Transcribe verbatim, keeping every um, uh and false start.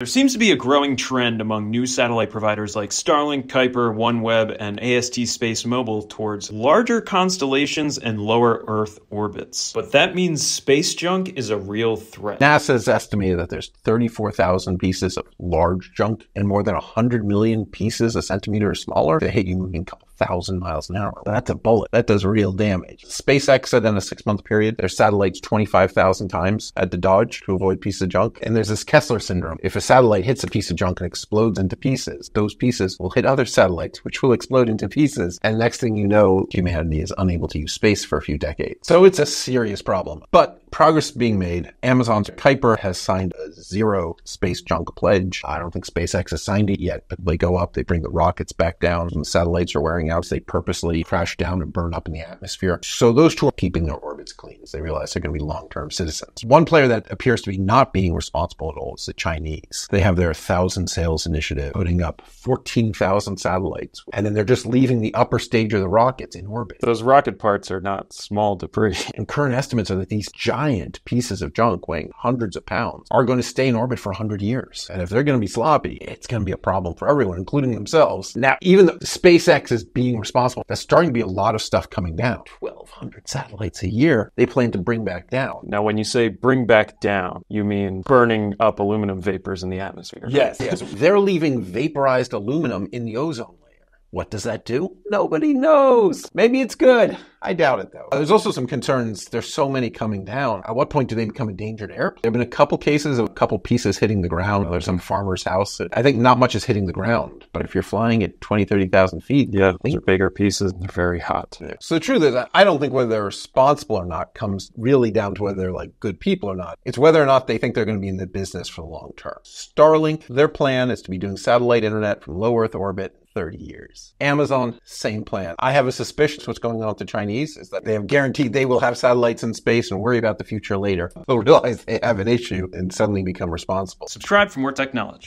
There seems to be a growing trend among new satellite providers like Starlink, Kuiper, OneWeb, and A S T SpaceMobile towards larger constellations and lower Earth orbits. But that means space junk is a real threat. NASA has estimated that there's thirty-four thousand pieces of large junk and more than one hundred million pieces a centimeter or smaller that hit you moving a couple thousand miles an hour. That's a bullet. That does real damage. SpaceX said in a six-month period, their satellites twenty-five thousand times had to dodge to avoid pieces of junk. And there's this Kessler Syndrome. If a satellite hits a piece of junk and explodes into pieces, those pieces will hit other satellites, which will explode into pieces. And next thing you know, humanity is unable to use space for a few decades. So it's a serious problem. But progress is being made. Amazon's Kuiper has signed a zero space junk pledge. I don't think SpaceX has signed it yet, but they go up, they bring the rockets back down, and the satellites are wearing out, so they purposely crash down and burn up in the atmosphere. So those two are keeping their orbits clean as they realize they're going to be long-term citizens. One player that appears to be not being responsible at all is the Chinese. They have their Thousand Sails initiative, putting up fourteen thousand satellites, and then they're just leaving the upper stage of the rockets in orbit. Those rocket parts are not small debris. And current estimates are that these giant pieces of junk weighing hundreds of pounds are going to stay in orbit for one hundred years. And if they're going to be sloppy, it's going to be a problem for everyone, including themselves. Now, even though SpaceX is being responsible, there's starting to be a lot of stuff coming down. twelve hundred satellites a year they plan to bring back down. Now, when you say bring back down, you mean burning up aluminum vapors in the atmosphere. Yes, yes. They're leaving vaporized aluminum in the ozone layer. What does that do? Nobody knows. Maybe it's good. I doubt it, though. There's also some concerns. There's so many coming down. At what point do they become a danger to air? There have been a couple cases of a couple pieces hitting the ground. There's some farmer's house. I think not much is hitting the ground. But if you're flying at twenty, thirty thousand feet, yeah, those are bigger pieces. They're very hot. Yeah. So the truth is, I don't think whether they're responsible or not comes really down to whether they're like good people or not. It's whether or not they think they're going to be in the business for the long term. Starlink, their plan is to be doing satellite internet from low Earth orbit thirty years. Amazon, same plan. I have a suspicion what's going on with the Chinese is that they have guaranteed they will have satellites in space and worry about the future later. They'll realize they have an issue and suddenly become responsible. Subscribe for more tech knowledge.